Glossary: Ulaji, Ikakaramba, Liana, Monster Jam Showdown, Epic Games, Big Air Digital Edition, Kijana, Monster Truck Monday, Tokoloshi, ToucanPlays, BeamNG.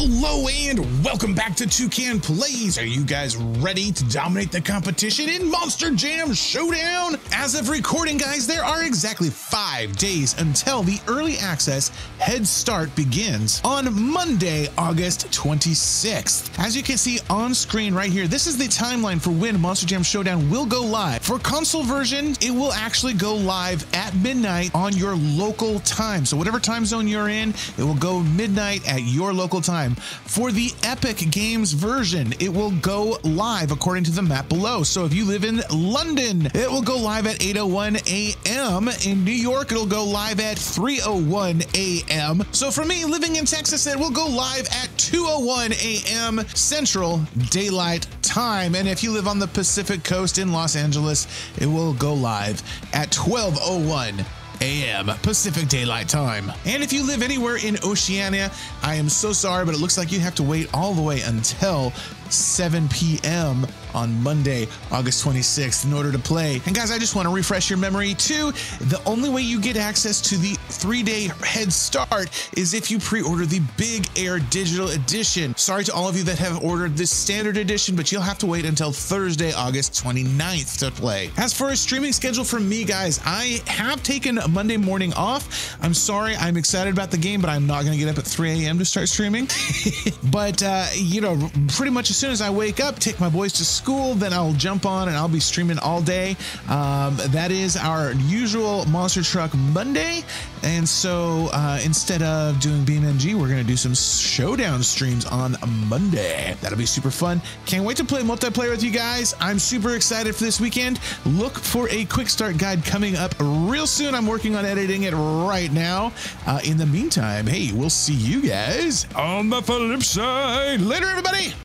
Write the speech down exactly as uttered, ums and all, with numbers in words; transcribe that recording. Hello and welcome back to Toucan Plays. Are you guys ready to dominate the competition in Monster Jam Showdown? As of recording, guys, there are exactly five days until the early access head start begins on Monday, August twenty-sixth. As you can see on screen right here, this is the timeline for when Monster Jam Showdown will go live. For console version, it will actually go live at midnight on your local time. So whatever time zone you're in, it will go midnight at your local time. For the Epic Games version, it will go live according to the map below. So if you live in London, it will go live at eight oh one a m In New York, it'll go live at three oh one a m So for me, living in Texas, it will go live at two oh one a m Central Daylight Time. And if you live on the Pacific Coast in Los Angeles, it will go live at twelve oh one a m Pacific Daylight Time. And if you live anywhere in Oceania, I am so sorry, but it looks like you have to wait all the way until seven p m on Monday, August twenty-sixth in order to play. And guys, I just want to refresh your memory too. The only way you get access to the three-day head start is if you pre-order the Big Air Digital Edition. Sorry to all of you that have ordered this standard edition, but you'll have to wait until Thursday, August twenty-ninth to play. As for a streaming schedule for me, guys, I have taken Monday morning off. I'm sorry, I'm excited about the game, but I'm not going to get up at three a m to start streaming. But, uh, you know, pretty much as soon as I wake up, take my boys to school, then I'll jump on and I'll be streaming all day. Um, that is our usual Monster Truck Monday. And so uh, instead of doing BeamNG, we're going to do some showdown streams on Monday. That'll be super fun. Can't wait to play multiplayer with you guys. I'm super excited for this weekend. Look for a quick start guide coming up real soon. I'm working on editing it right now. Uh, in the meantime, hey, we'll see you guys on the flip side. Later, everybody.